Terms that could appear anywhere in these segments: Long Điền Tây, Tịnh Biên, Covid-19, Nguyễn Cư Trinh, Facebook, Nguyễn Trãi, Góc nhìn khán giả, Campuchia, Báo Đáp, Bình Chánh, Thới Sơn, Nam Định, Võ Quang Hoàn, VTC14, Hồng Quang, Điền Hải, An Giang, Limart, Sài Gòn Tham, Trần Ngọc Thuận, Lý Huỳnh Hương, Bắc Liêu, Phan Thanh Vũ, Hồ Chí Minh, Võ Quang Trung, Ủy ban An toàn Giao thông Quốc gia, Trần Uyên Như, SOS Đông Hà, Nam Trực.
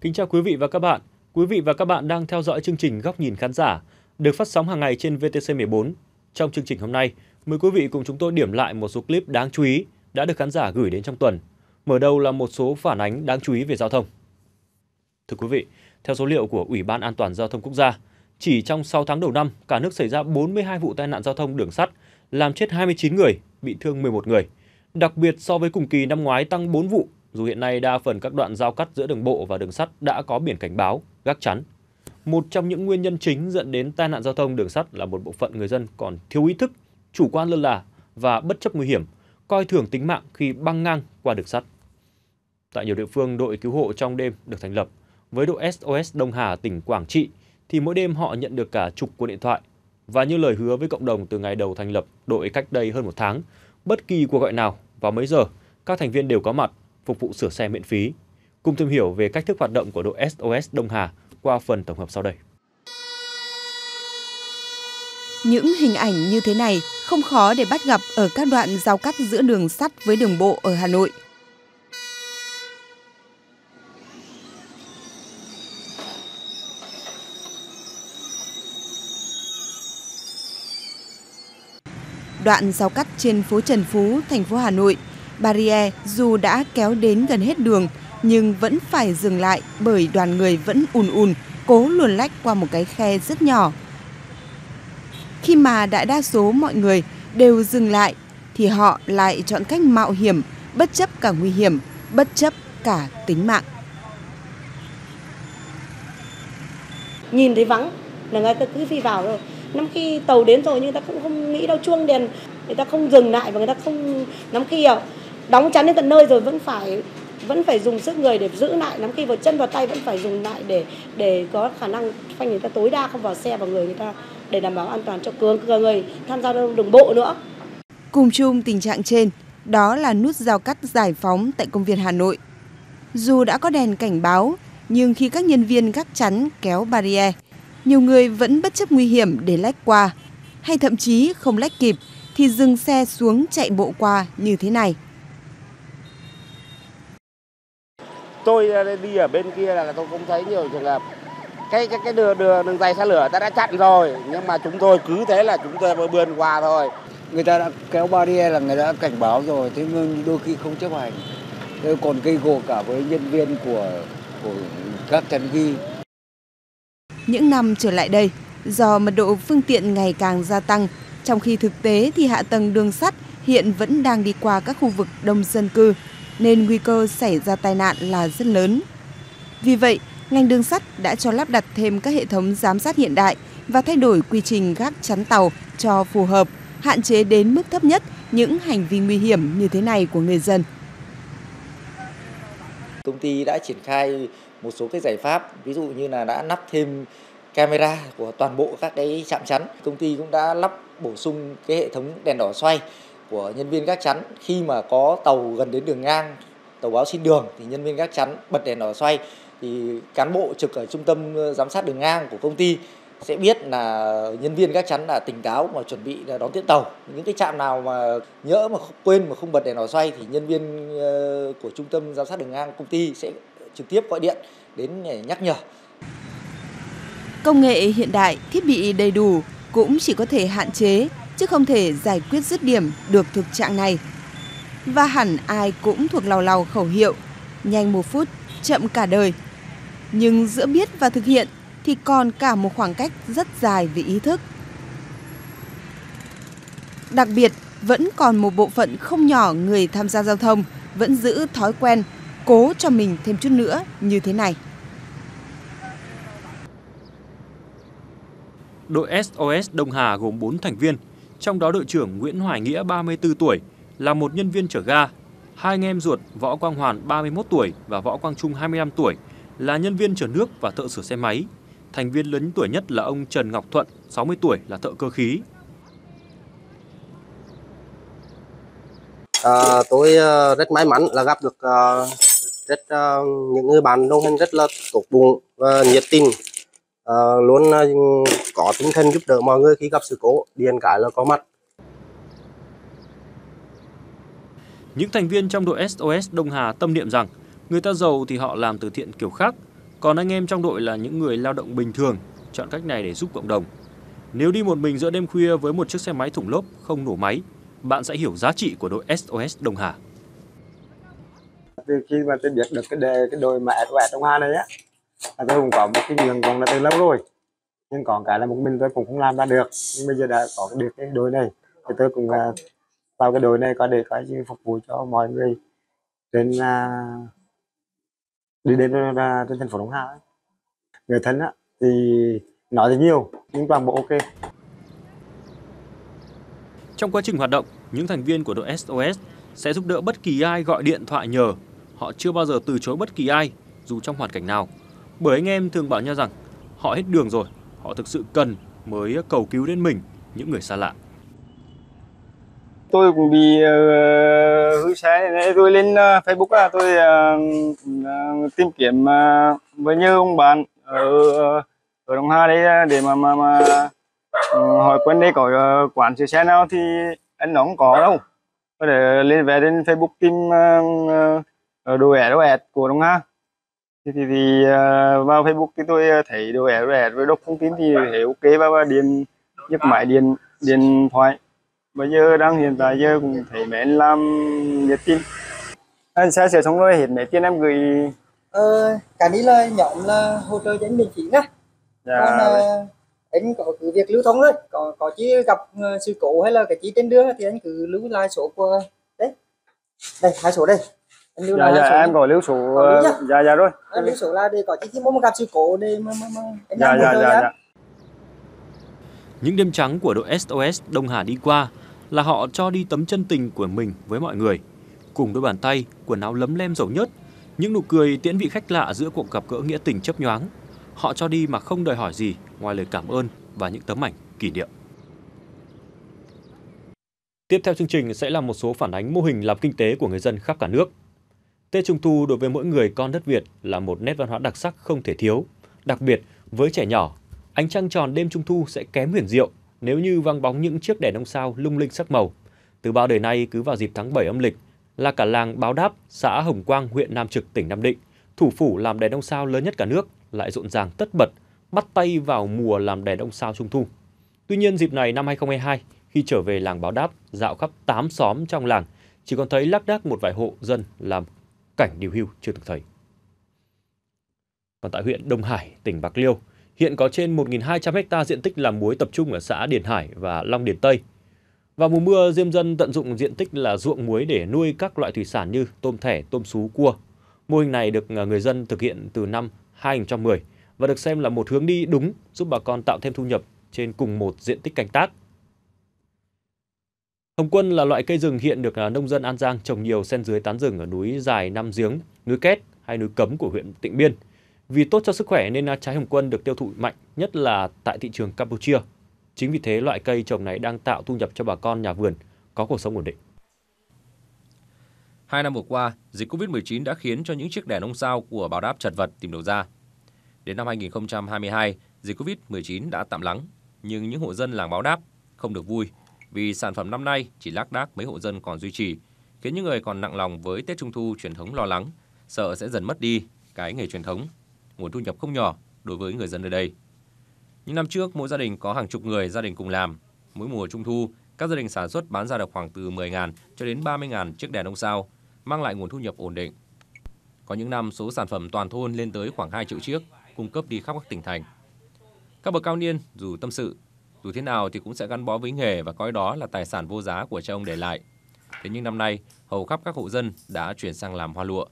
Kính chào quý vị và các bạn. Quý vị và các bạn đang theo dõi chương trình Góc nhìn khán giả, được phát sóng hàng ngày trên VTC14. Trong chương trình hôm nay, mời quý vị cùng chúng tôi điểm lại một số clip đáng chú ý đã được khán giả gửi đến trong tuần. Mở đầu là một số phản ánh đáng chú ý về giao thông. Thưa quý vị, theo số liệu của Ủy ban An toàn Giao thông Quốc gia, chỉ trong 6 tháng đầu năm, cả nước xảy ra 42 vụ tai nạn giao thông đường sắt, làm chết 29 người, bị thương 11 người. Đặc biệt so với cùng kỳ năm ngoái tăng 4 vụ, dù hiện nay đa phần các đoạn giao cắt giữa đường bộ và đường sắt đã có biển cảnh báo, gác chắn. Một trong những nguyên nhân chính dẫn đến tai nạn giao thông đường sắt là một bộ phận người dân còn thiếu ý thức, chủ quan lơ là và bất chấp nguy hiểm, coi thường tính mạng khi băng ngang qua đường sắt. Tại nhiều địa phương, đội cứu hộ trong đêm được thành lập. Với đội SOS Đông Hà tỉnh Quảng Trị thì mỗi đêm họ nhận được cả chục cuộc điện thoại. Và như lời hứa với cộng đồng từ ngày đầu thành lập đội cách đây hơn một tháng, bất kỳ cuộc gọi nào vào mấy giờ, các thành viên đều có mặt, phục vụ sửa xe miễn phí. Cùng tìm hiểu về cách thức hoạt động của đội SOS Đông Hà qua phần tổng hợp sau đây. Những hình ảnh như thế này không khó để bắt gặp ở các đoạn giao cắt giữa đường sắt với đường bộ ở Hà Nội. Đoạn giao cắt trên phố Trần Phú, thành phố Hà Nội, barrier dù đã kéo đến gần hết đường nhưng vẫn phải dừng lại bởi đoàn người vẫn ùn cố luồn lách qua một cái khe rất nhỏ. Khi mà đại đa số mọi người đều dừng lại thì họ lại chọn cách mạo hiểm, bất chấp cả nguy hiểm, bất chấp cả tính mạng. Nhìn thấy vắng là người ta cứ phi vào rồi. Năm khi tàu đến rồi nhưng người ta cũng không nghĩ đâu, chuông đèn người ta không dừng lại và người ta không nắm khi đóng chắn đến tận nơi rồi vẫn phải dùng sức người để giữ lại, nắm khi vào chân vào tay vẫn phải dùng lại để có khả năng phanh người ta tối đa không vào xe vào người người ta để đảm bảo an toàn cho người tham gia đường bộ nữa. Cùng chung tình trạng trên, đó là nút giao cắt Giải Phóng tại công viên Hà Nội. Dù đã có đèn cảnh báo nhưng khi các nhân viên gác chắn kéo barrier, nhiều người vẫn bất chấp nguy hiểm để lách qua, hay thậm chí không lách kịp thì dừng xe xuống chạy bộ qua như thế này. Tôi đi ở bên kia là tôi cũng thấy nhiều trường hợp cái đường dây xe lửa đã chặn rồi, nhưng mà chúng tôi cứ thế là chúng tôi mới bươn qua thôi. Người ta đã kéo barrier là người ta đã cảnh báo rồi, thế nhưng đôi khi không chấp hành. Tôi còn gây gổ cả với nhân viên của các chắn ghi. Những năm trở lại đây, do mật độ phương tiện ngày càng gia tăng, trong khi thực tế thì hạ tầng đường sắt hiện vẫn đang đi qua các khu vực đông dân cư, nên nguy cơ xảy ra tai nạn là rất lớn. Vì vậy, ngành đường sắt đã cho lắp đặt thêm các hệ thống giám sát hiện đại và thay đổi quy trình gác chắn tàu cho phù hợp, hạn chế đến mức thấp nhất những hành vi nguy hiểm như thế này của người dân. Công ty đã triển khai một số cái giải pháp, ví dụ như là đã lắp thêm camera của toàn bộ các cái trạm chắn. Công ty cũng đã lắp bổ sung cái hệ thống đèn đỏ xoay của nhân viên gác chắn. Khi mà có tàu gần đến đường ngang, tàu báo xin đường thì nhân viên gác chắn bật đèn đỏ xoay thì cán bộ trực ở trung tâm giám sát đường ngang của công ty sẽ biết là nhân viên gác chắn là tỉnh táo mà chuẩn bị đón tiếp tàu. Những cái trạm nào mà nhỡ mà quên mà không bật đèn đỏ xoay thì nhân viên của trung tâm giám sát đường ngang công ty sẽ trực tiếp gọi điện đến để nhắc nhở. Công nghệ hiện đại, thiết bị đầy đủ cũng chỉ có thể hạn chế chứ không thể giải quyết dứt điểm được thực trạng này. Và hẳn ai cũng thuộc làu khẩu hiệu nhanh một phút, chậm cả đời. Nhưng giữa biết và thực hiện thì còn cả một khoảng cách rất dài về ý thức. Đặc biệt, vẫn còn một bộ phận không nhỏ người tham gia giao thông vẫn giữ thói quen cố cho mình thêm chút nữa như thế này. Đội SOS Đông Hà gồm 4 thành viên, trong đó đội trưởng Nguyễn Hoài Nghĩa 34 tuổi là một nhân viên chở ga, hai anh em ruột Võ Quang Hoàn 31 tuổi và Võ Quang Trung 25 tuổi là nhân viên chở nước và thợ sửa xe máy. Thành viên lớn tuổi nhất là ông Trần Ngọc Thuận, 60 tuổi là thợ cơ khí. Tôi rất may mắn là gặp được những người bạn đồng hành rất là tốt bụng và nhiệt tình, luôn có tinh thần giúp đỡ mọi người khi gặp sự cố, điền cái là có mặt. Những thành viên trong đội SOS Đông Hà tâm niệm rằng người ta giàu thì họ làm từ thiện kiểu khác, Còn anh em trong đội là những người lao động bình thường, chọn cách này để giúp cộng đồng. Nếu đi một mình giữa đêm khuya với một chiếc xe máy thủng lốp không nổ máy, bạn sẽ hiểu giá trị của đội SOS Đông Hà. Từ khi mà tôi biết được cái đội mà SOS Đông Hà này á, tôi cũng có một cái nguyện vọng là từ lâu rồi. Nhưng còn cái là một mình tôi cũng không làm ra được. Nhưng bây giờ đã có được cái đội này, thì tôi cũng vào cái đội này có để có phục vụ cho mọi người đến đi đến trên thành phố Đông Hà. Người thân á thì nói thì nhiều nhưng toàn bộ ok. Trong quá trình hoạt động, những thành viên của đội SOS sẽ giúp đỡ bất kỳ ai gọi điện thoại nhờ. Họ chưa bao giờ từ chối bất kỳ ai, dù trong hoàn cảnh nào. Bởi anh em thường bảo nhau rằng họ hết đường rồi, họ thực sự cần mới cầu cứu đến mình, những người xa lạ. Tôi cũng bị hư xe này, tôi lên Facebook là tôi tìm kiếm với như ông bạn ở Đông Hà đấy để mà hỏi quên đây có quán sửa xe nào thì anh nó không có đâu. Tôi để lên về đến Facebook tìm đồ ẻ của Đông Hà. Thì vào Facebook thì tôi thấy đồ ẻ với đọc thông tin thì thấy ok và điện nhấc máy điện thoại. Bây giờ đang hiện tại giờ cũng thấy mẹ anh làm nhiệt tin. Anh sẽ sửa xong rồi hết mẹ tiền em gửi. Cả đi là nhóm là hỗ trợ cho anh Bình Chánh á. Dạ. Anh có cứ việc lưu thông thôi, có chi gặp sự cố hay là cái chi trên đường thì anh cứ lưu lại số của đấy. Đây, hai số đây. Anh lưu lại. Dạ, em có lưu số. Dạ rồi. Anh lưu số là để có chi muốn gặp sự cố để mà anh làm hỗ trợ nhá. Những đêm trắng của đội SOS Đông Hà đi qua là họ cho đi tấm chân tình của mình với mọi người. Cùng đôi bàn tay, quần áo lấm lem dầu nhớt, những nụ cười tiễn vị khách lạ giữa cuộc gặp gỡ nghĩa tình chớp nhoáng. Họ cho đi mà không đòi hỏi gì ngoài lời cảm ơn và những tấm ảnh kỷ niệm. Tiếp theo chương trình sẽ là một số phản ánh mô hình làm kinh tế của người dân khắp cả nước. Tết Trung Thu đối với mỗi người con đất Việt là một nét văn hóa đặc sắc không thể thiếu, đặc biệt với trẻ nhỏ. Ánh trăng tròn đêm Trung Thu sẽ kém huyền diệu nếu như vang bóng những chiếc đèn ông sao lung linh sắc màu. Từ bao đời nay, cứ vào dịp tháng 7 âm lịch là cả làng Báo Đáp, xã Hồng Quang, huyện Nam Trực, tỉnh Nam Định, thủ phủ làm đèn ông sao lớn nhất cả nước, lại rộn ràng tất bật bắt tay vào mùa làm đèn ông sao Trung Thu. Tuy nhiên, dịp này năm 2022, khi trở về làng Báo Đáp, dạo khắp 8 xóm trong làng, chỉ còn thấy lác đác một vài hộ dân làm cảnh điều hưu chưa từng thấy. Còn tại huyện Đông Hải, tỉnh Bắc Liêu, hiện có trên 1.200 ha diện tích làm muối tập trung ở xã Điền Hải và Long Điền Tây. Vào mùa mưa, diêm dân tận dụng diện tích là ruộng muối để nuôi các loại thủy sản như tôm thẻ, tôm sú, cua. Mô hình này được người dân thực hiện từ năm 2010 và được xem là một hướng đi đúng giúp bà con tạo thêm thu nhập trên cùng một diện tích canh tác. Hồng quân là loại cây rừng hiện được nông dân An Giang trồng nhiều sen dưới tán rừng ở núi Dài, Năm Giếng, núi Két hay núi Cấm của huyện Tịnh Biên. Vì tốt cho sức khỏe nên trái hồng quân được tiêu thụ mạnh, nhất là tại thị trường Campuchia. Chính vì thế, loại cây trồng này đang tạo thu nhập cho bà con nhà vườn có cuộc sống ổn định. 2 năm vừa qua, dịch Covid-19 đã khiến cho những chiếc đèn ông sao của Báo Đáp chật vật tìm đầu ra. Đến năm 2022, dịch Covid-19 đã tạm lắng, nhưng những hộ dân làng Báo Đáp không được vui vì sản phẩm năm nay chỉ lác đác mấy hộ dân còn duy trì, khiến những người còn nặng lòng với Tết Trung Thu truyền thống lo lắng, sợ sẽ dần mất đi cái nghề truyền thống, nguồn thu nhập không nhỏ đối với người dân nơi đây. Những năm trước, mỗi gia đình có hàng chục người gia đình cùng làm. Mỗi mùa Trung Thu, các gia đình sản xuất bán ra được khoảng từ 10.000 cho đến 30.000 chiếc đèn ông sao, mang lại nguồn thu nhập ổn định. Có những năm, số sản phẩm toàn thôn lên tới khoảng 2 triệu chiếc, cung cấp đi khắp các tỉnh thành. Các bậc cao niên dù tâm sự, dù thế nào thì cũng sẽ gắn bó với nghề và coi đó là tài sản vô giá của cha ông để lại. Thế nhưng năm nay, hầu khắp các hộ dân đã chuyển sang làm hoa lụa.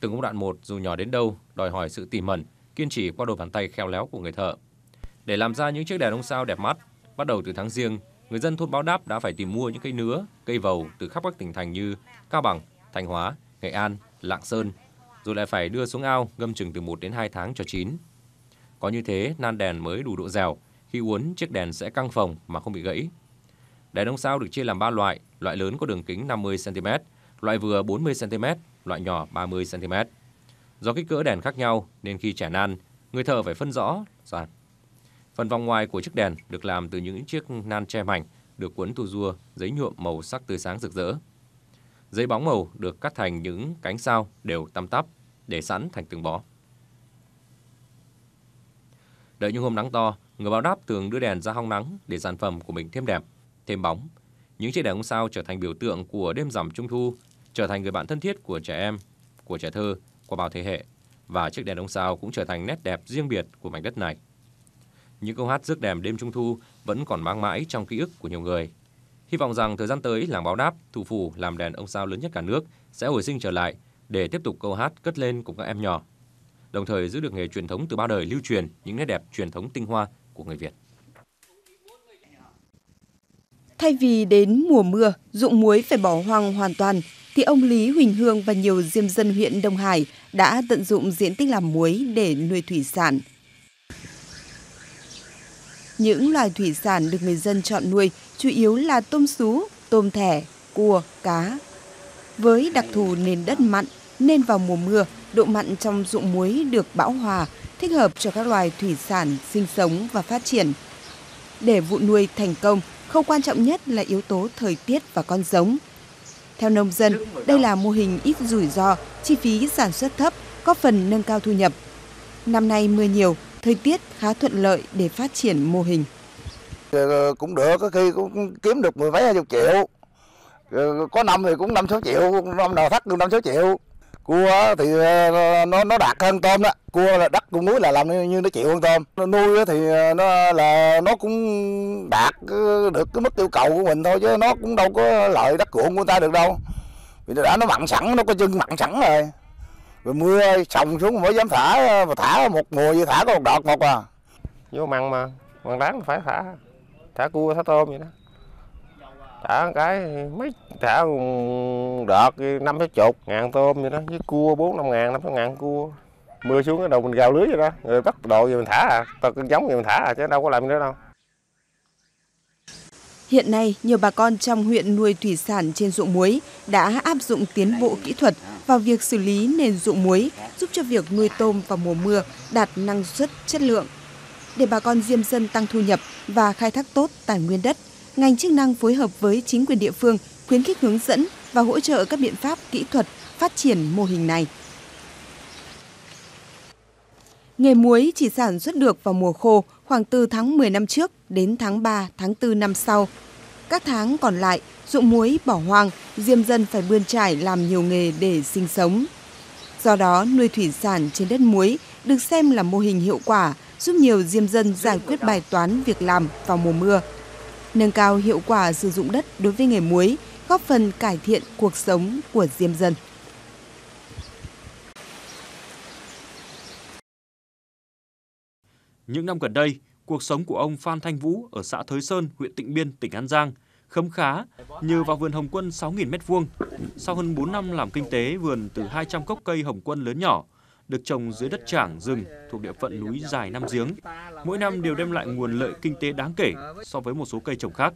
Từng công đoạn một dù nhỏ đến đâu đòi hỏi sự tỉ mẩn, kiên trì qua đôi bàn tay khéo léo của người thợ. Để làm ra những chiếc đèn ông sao đẹp mắt, bắt đầu từ tháng Giêng, người dân thôn Báo Đáp đã phải tìm mua những cây nứa, cây vầu từ khắp các tỉnh thành như Cao Bằng, Thanh Hóa, Nghệ An, Lạng Sơn, rồi lại phải đưa xuống ao ngâm chừng từ 1 đến 2 tháng cho chín. Có như thế, nan đèn mới đủ độ dẻo, khi uốn chiếc đèn sẽ căng phồng mà không bị gãy. Đèn ông sao được chia làm 3 loại, loại lớn có đường kính 50 cm, loại vừa 40 cm, loại nhỏ 30 cm. Do kích cỡ đèn khác nhau nên khi chẻ nan, người thợ phải phân rõ ràng. Phần vòng ngoài của chiếc đèn được làm từ những chiếc nan che mảnh được cuốn tua rua giấy nhuộm màu sắc tươi sáng rực rỡ. Giấy bóng màu được cắt thành những cánh sao đều tăm tắp, để sẵn thành từng bó. Đợi những hôm nắng to, người báo đáp thường đưa đèn ra hong nắng để sản phẩm của mình thêm đẹp, thêm bóng. Những chiếc đèn ông sao trở thành biểu tượng của đêm rằm trung thu, trở thành người bạn thân thiết của trẻ em, của trẻ thơ, của bao thế hệ. Và chiếc đèn ông sao cũng trở thành nét đẹp riêng biệt của mảnh đất này. Những câu hát rước đèn đêm trung thu vẫn còn mang mãi trong ký ức của nhiều người. Hy vọng rằng thời gian tới, làng Báo Đáp, thủ phủ làm đèn ông sao lớn nhất cả nước, sẽ hồi sinh trở lại để tiếp tục câu hát cất lên cùng các em nhỏ, đồng thời giữ được nghề truyền thống từ bao đời lưu truyền, những nét đẹp truyền thống tinh hoa của người Việt. Thay vì đến mùa mưa, ruộng muối phải bỏ hoang hoàn toàn, thì ông Lý Huỳnh Hương và nhiều diêm dân huyện Đông Hải đã tận dụng diện tích làm muối để nuôi thủy sản. Những loài thủy sản được người dân chọn nuôi chủ yếu là tôm sú, tôm thẻ, cua, cá. Với đặc thù nền đất mặn, nên vào mùa mưa, độ mặn trong ruộng muối được bão hòa, thích hợp cho các loài thủy sản sinh sống và phát triển. Để vụ nuôi thành công, khâu quan trọng nhất là yếu tố thời tiết và con giống. Theo nông dân, đây là mô hình ít rủi ro, chi phí sản xuất thấp, góp phần nâng cao thu nhập. Năm nay mưa nhiều, thời tiết khá thuận lợi để phát triển mô hình. Cũng được, có khi cũng kiếm được 10 mấy 20 triệu. Có năm thì cũng 5-6 triệu, năm nào thắt cũng 5-6 triệu. Cua thì nó đạt hơn tôm đó, cua là đất của núi là làm như nó chịu hơn tôm. Nó nuôi thì nó cũng đạt được cái mức yêu cầu của mình thôi, chứ nó cũng đâu có lợi đất ruộng của ta được đâu. Vì đã nó mặn sẵn, nó có chân mặn sẵn rồi. Rồi mưa sòng xuống mới dám thả, mà thả một mùa như thả có một đọt một à. Vô mặn mà, mặn đáng phải thả cua, thả tôm vậy đó. Thả cái mấy thả đợt 50-60 ngàn tôm vậy đó, với cua 4-5 ngàn, 5-6 ngàn cua. Mưa xuống cái đầu mình gào lưới vậy đó, rồi bắt đồ rồi mình thả à, tao cân giống rồi mình thả à, chứ đâu có làm nữa đâu. Hiện nay, nhiều bà con trong huyện nuôi thủy sản trên ruộng muối đã áp dụng tiến bộ kỹ thuật vào việc xử lý nền ruộng muối, giúp cho việc nuôi tôm vào mùa mưa đạt năng suất, chất lượng. Để bà con diêm dân tăng thu nhập và khai thác tốt tài nguyên đất, ngành chức năng phối hợp với chính quyền địa phương khuyến khích, hướng dẫn và hỗ trợ các biện pháp kỹ thuật phát triển mô hình này. Nghề muối chỉ sản xuất được vào mùa khô, khoảng từ tháng 10 năm trước đến tháng 3, tháng 4 năm sau. Các tháng còn lại, ruộng muối bỏ hoang, diêm dân phải bươn trải làm nhiều nghề để sinh sống. Do đó, nuôi thủy sản trên đất muối được xem là mô hình hiệu quả, giúp nhiều diêm dân giải quyết bài toán việc làm vào mùa mưa. Nâng cao hiệu quả sử dụng đất đối với nghề muối, góp phần cải thiện cuộc sống của diêm dân. Những năm gần đây, cuộc sống của ông Phan Thanh Vũ ở xã Thới Sơn, huyện Tịnh Biên, tỉnh An Giang khấm khá nhờ vào vườn hồng quân 6.000 m². Sau hơn 4 năm làm kinh tế vườn từ 200 gốc cây hồng quân lớn nhỏ, được trồng dưới đất trảng rừng thuộc địa phận núi dài 5 giếng, mỗi năm đều đem lại nguồn lợi kinh tế đáng kể so với một số cây trồng khác.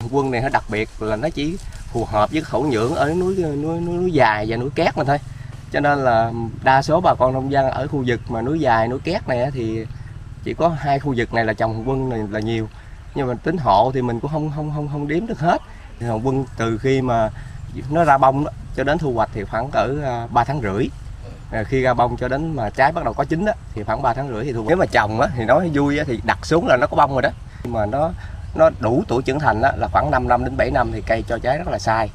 Hồng quân này nó đặc biệt là nó chỉ phù hợp với thổ nhưỡng ở núi dài và núi két mà thôi. Cho nên là đa số bà con nông dân ở khu vực mà núi dài, núi két này thì chỉ có 2 khu vực này là trồng hồng quân này là nhiều. Nhưng mà tính hộ thì mình cũng không đếm được hết. Hồng quân từ khi mà nó ra bông đó, cho đến thu hoạch thì khoảng cỡ 3 tháng rưỡi. Khi ra bông cho đến mà trái bắt đầu có chín đó, thì khoảng 3 tháng rưỡi thì thu hoạch. Nếu mà trồng đó, thì nói vui đó, thì đặt xuống là nó có bông rồi đó. Nhưng mà nó đủ tuổi trưởng thành đó, là khoảng 5 năm đến 7 năm thì cây cho trái rất là sai,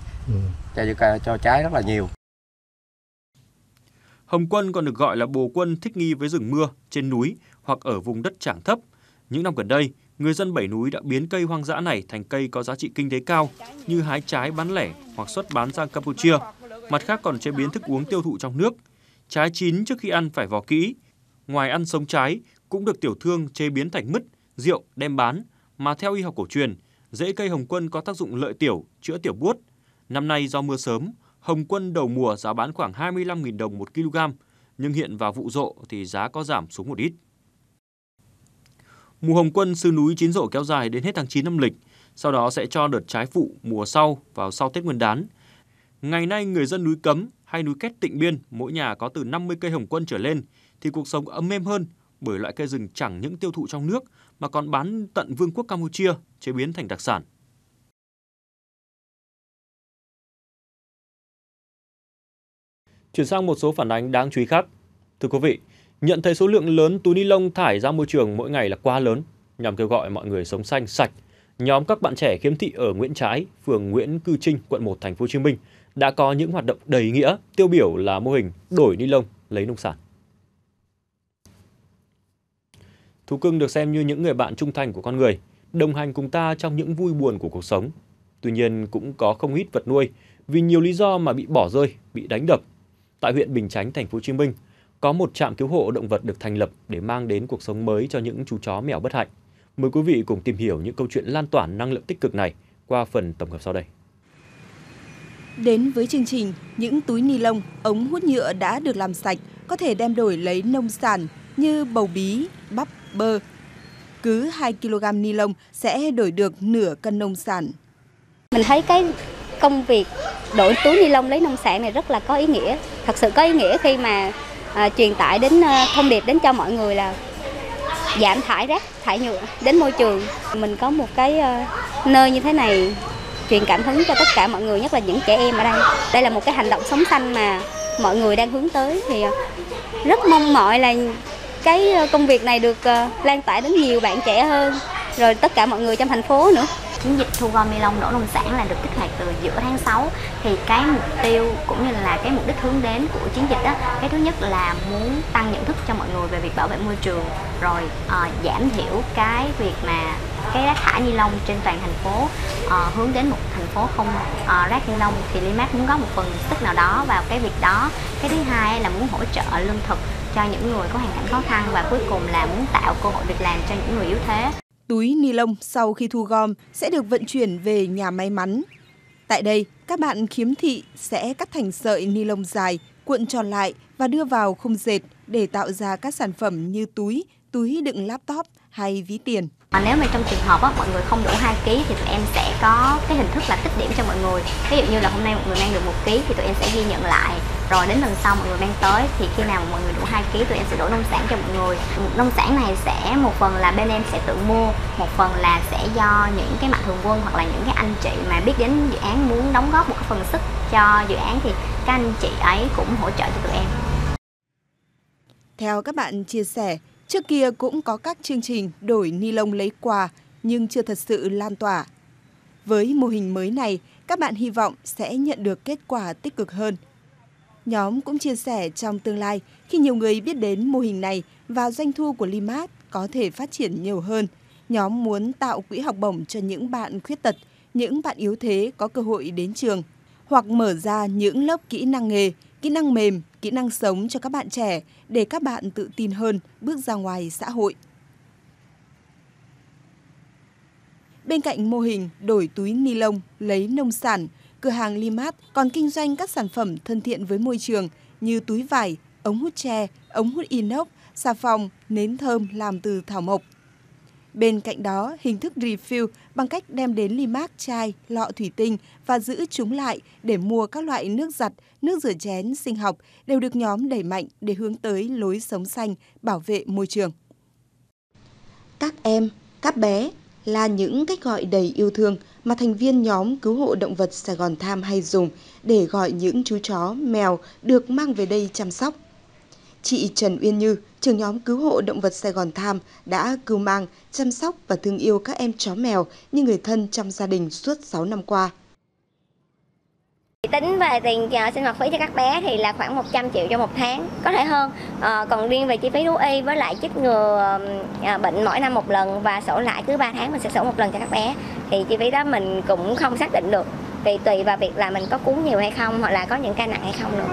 cho trái rất là nhiều. Hồng quân còn được gọi là bồ quân, thích nghi với rừng mưa, trên núi hoặc ở vùng đất trảng thấp. Những năm gần đây, người dân Bảy Núi đã biến cây hoang dã này thành cây có giá trị kinh tế cao như hái trái bán lẻ hoặc xuất bán sang Campuchia. Mặt khác còn chế biến thức uống tiêu thụ trong nước. Trái chín trước khi ăn phải vò kỹ. Ngoài ăn sống trái, cũng được tiểu thương chế biến thành mứt, rượu đem bán. Mà theo y học cổ truyền, rễ cây hồng quân có tác dụng lợi tiểu, chữa tiểu buốt. Năm nay do mưa sớm, hồng quân đầu mùa giá bán khoảng 25.000 đồng 1 kg, nhưng hiện vào vụ rộ thì giá có giảm xuống một ít. Mùa hồng quân sư núi chín rộ kéo dài đến hết tháng 9 âm lịch, sau đó sẽ cho đợt trái phụ mùa sau vào sau Tết Nguyên đán. Ngày nay người dân núi Cấm hay núi Két Tịnh Biên mỗi nhà có từ 50 cây hồng quân trở lên thì cuộc sống ấm êm hơn, bởi loại cây rừng chẳng những tiêu thụ trong nước mà còn bán tận Vương quốc Campuchia chế biến thành đặc sản. Chuyển sang một số phản ánh đáng chú ý khác. Thưa quý vị, nhận thấy số lượng lớn túi ni lông thải ra môi trường mỗi ngày là quá lớn, nhằm kêu gọi mọi người sống xanh sạch, nhóm các bạn trẻ khiếm thị ở Nguyễn Trãi, phường Nguyễn Cư Trinh, quận 1, thành phố Hồ Chí Minh đã có những hoạt động đầy ý nghĩa, tiêu biểu là mô hình đổi ni lông lấy nông sản. Thú cưng được xem như những người bạn trung thành của con người, đồng hành cùng ta trong những vui buồn của cuộc sống. Tuy nhiên cũng có không ít vật nuôi vì nhiều lý do mà bị bỏ rơi, bị đánh đập. Tại huyện Bình Chánh, thành phố Hồ Chí Minh, có một trạm cứu hộ động vật được thành lập để mang đến cuộc sống mới cho những chú chó mèo bất hạnh. Mời quý vị cùng tìm hiểu những câu chuyện lan tỏa năng lượng tích cực này qua phần tổng hợp sau đây. Đến với chương trình, những túi ni lông, ống hút nhựa đã được làm sạch có thể đem đổi lấy nông sản như bầu bí, bắp, bơ. Cứ 2 kg ni lông sẽ đổi được nửa cân nông sản. Mình thấy cái công việc đổi túi ni lông lấy nông sản này rất là có ý nghĩa. Thật sự có ý nghĩa khi mà truyền tải đến thông điệp đến cho mọi người là giảm thải rác, thải nhựa đến môi trường. Mình có một cái nơi như thế này truyền cảm hứng cho tất cả mọi người, nhất là những trẻ em ở đây. Đây là một cái hành động sống xanh mà mọi người đang hướng tới, thì rất mong mỏi là cái công việc này được lan tỏa đến nhiều bạn trẻ hơn, rồi tất cả mọi người trong thành phố nữa. Chiến dịch thu gom ni lông đổ nông sản là được kích hoạt từ giữa tháng 6, thì cái mục tiêu cũng như là cái mục đích hướng đến của chiến dịch đó, cái thứ nhất là muốn tăng nhận thức cho mọi người về việc bảo vệ môi trường, rồi giảm thiểu cái việc mà cái rác thải ni lông trên toàn thành phố, hướng đến một thành phố không rác ni lông, thì Limart muốn góp một phần sức nào đó vào cái việc đó. Cái thứ hai là muốn hỗ trợ lương thực cho những người có hoàn cảnh khó khăn, và cuối cùng là muốn tạo cơ hội việc làm cho những người yếu thế. Túi ni lông sau khi thu gom sẽ được vận chuyển về nhà may mắn. Tại đây, các bạn khiếm thị sẽ cắt thành sợi ni lông dài, cuộn tròn lại và đưa vào khung dệt để tạo ra các sản phẩm như túi, túi đựng laptop hay ví tiền. Nếu mà trong trường hợp mọi người không đủ 2 kg thì tụi em sẽ có cái hình thức là tích điểm cho mọi người. Ví dụ như là hôm nay mọi người mang được 1 kg thì tụi em sẽ ghi nhận lại. Rồi đến lần sau mọi người mang tới thì khi nào mọi người đủ 2 kg tụi em sẽ đổ nông sản cho mọi người. Nông sản này sẽ một phần là bên em sẽ tự mua, một phần là sẽ do những cái mạnh thường quân hoặc là những cái anh chị mà biết đến dự án muốn đóng góp một cái phần sức cho dự án thì các anh chị ấy cũng hỗ trợ cho tụi em. Theo các bạn chia sẻ, trước kia cũng có các chương trình đổi ni lông lấy quà nhưng chưa thật sự lan tỏa. Với mô hình mới này, các bạn hy vọng sẽ nhận được kết quả tích cực hơn. Nhóm cũng chia sẻ trong tương lai khi nhiều người biết đến mô hình này và doanh thu của Limart có thể phát triển nhiều hơn. Nhóm muốn tạo quỹ học bổng cho những bạn khuyết tật, những bạn yếu thế có cơ hội đến trường, hoặc mở ra những lớp kỹ năng nghề, kỹ năng mềm, kỹ năng sống cho các bạn trẻ để các bạn tự tin hơn bước ra ngoài xã hội. Bên cạnh mô hình đổi túi ni lông lấy nông sản, cửa hàng Limart còn kinh doanh các sản phẩm thân thiện với môi trường như túi vải, ống hút tre, ống hút inox, xà phòng, nến thơm làm từ thảo mộc. Bên cạnh đó, hình thức refill bằng cách đem đến Limart chai, lọ thủy tinh và giữ chúng lại để mua các loại nước giặt, nước rửa chén, sinh học đều được nhóm đẩy mạnh để hướng tới lối sống xanh, bảo vệ môi trường. Các em, các bé là những cách gọi đầy yêu thương mà thành viên nhóm cứu hộ động vật Sài Gòn Tham hay dùng để gọi những chú chó, mèo được mang về đây chăm sóc. Chị Trần Uyên Như, trưởng nhóm cứu hộ động vật Sài Gòn Tham đã cưu mang, chăm sóc và thương yêu các em chó mèo như người thân trong gia đình suốt 6 năm qua. Tính về tiền sinh hoạt phí cho các bé thì là khoảng 100 triệu cho một tháng, có thể hơn. Còn riêng về chi phí thú y với lại chích ngừa bệnh mỗi năm một lần và sổ lại cứ 3 tháng mình sẽ sổ một lần cho các bé. Thì chi phí đó mình cũng không xác định được, vì tùy vào việc là mình có cúm nhiều hay không hoặc là có những ca nặng hay không nữa.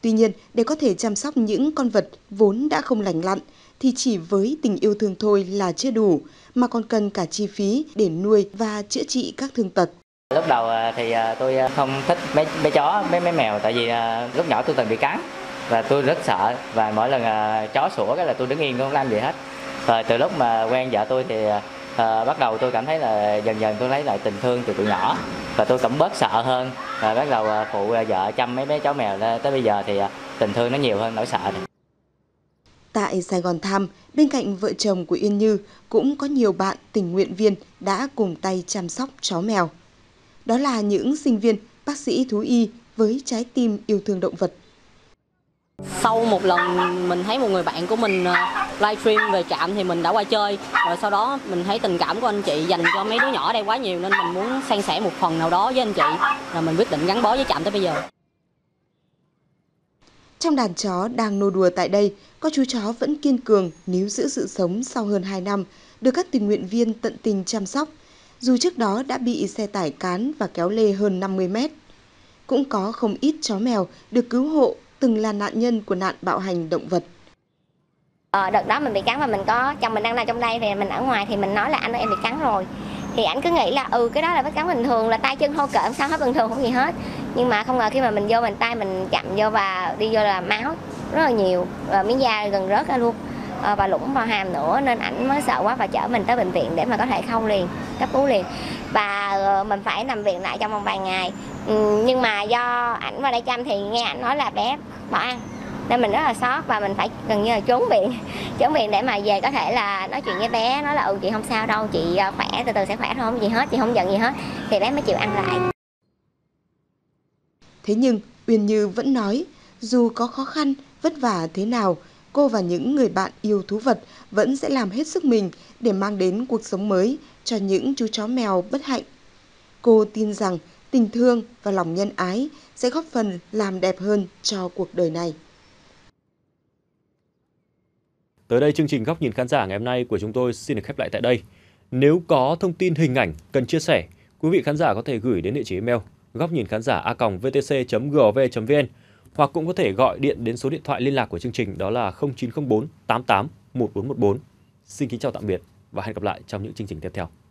Tuy nhiên, để có thể chăm sóc những con vật vốn đã không lành lặn thì chỉ với tình yêu thương thôi là chưa đủ, mà còn cần cả chi phí để nuôi và chữa trị các thương tật. Lúc đầu thì tôi không thích mấy chó, mấy mèo, tại vì lúc nhỏ tôi từng bị cắn và tôi rất sợ, và mỗi lần chó sủa cái là tôi đứng yên không làm gì hết. Và từ lúc mà quen vợ tôi thì bắt đầu tôi cảm thấy là dần dần tôi lấy lại tình thương từ tụi nhỏ và tôi cũng bớt sợ hơn, và bắt đầu phụ vợ chăm mấy bé chó mèo, tới bây giờ thì tình thương nó nhiều hơn nỗi sợ. Tại Sài Gòn Tham, bên cạnh vợ chồng của Yên Như cũng có nhiều bạn tình nguyện viên đã cùng tay chăm sóc chó mèo. Đó là những sinh viên, bác sĩ thú y với trái tim yêu thương động vật Sau một lần mình thấy một người bạn của mình livestream về trạm thì mình đã qua chơi. Rồi sau đó mình thấy tình cảm của anh chị dành cho mấy đứa nhỏ ở đây quá nhiều nên mình muốn san sẻ một phần nào đó với anh chị. Là mình quyết định gắn bó với trạm tới bây giờ. Trong đàn chó đang nô đùa tại đây, có chú chó vẫn kiên cường níu giữ sự sống sau hơn 2 năm, được các tình nguyện viên tận tình chăm sóc, dù trước đó đã bị xe tải cán và kéo lê hơn 50 mét. Cũng có không ít chó mèo được cứu hộ từng là nạn nhân của nạn bạo hành động vật. Đợt đó mình bị cắn và mình có chồng mình đang nằm trong đây thì mình ở ngoài thì mình nói là anh ơi em bị cắn rồi. Thì ảnh cứ nghĩ là cái đó là vết cắn bình thường, là tay chân hô kệ sao hết bình thường không gì hết. Nhưng mà không ngờ khi mà mình vô mình tay mình chạm vô và đi vô là máu rất là nhiều và miếng da gần rớt ra luôn và lủng vào hàm nữa nên ảnh mới sợ quá và chở mình tới bệnh viện để mà có thể khâu liền, cấp cứu liền. Và mình phải nằm viện lại trong vòng vài ngày. Nhưng mà do ảnh vào đây chăm thì nghe ảnh nói là bé bỏ ăn nên mình rất là sót và mình phải gần như là trốn viện để mà về có thể là nói chuyện với bé, nói là chị không sao đâu, chị khỏe, từ từ sẽ khỏe thôi, không gì hết, chị không giận gì hết thì bé mới chịu ăn lại. Thế nhưng Uyên Như vẫn nói dù có khó khăn vất vả thế nào, cô và những người bạn yêu thú vật vẫn sẽ làm hết sức mình để mang đến cuộc sống mới cho những chú chó mèo bất hạnh. Cô tin rằng tình thương và lòng nhân ái sẽ góp phần làm đẹp hơn cho cuộc đời này. Tới đây chương trình Góc Nhìn Khán Giả ngày hôm nay của chúng tôi xin được khép lại tại đây. Nếu có thông tin hình ảnh cần chia sẻ, quý vị khán giả có thể gửi đến địa chỉ email gocninhkhangia@vtc.gov.vn hoặc cũng có thể gọi điện đến số điện thoại liên lạc của chương trình đó là 0904 88 1414. Xin kính chào tạm biệt và hẹn gặp lại trong những chương trình tiếp theo.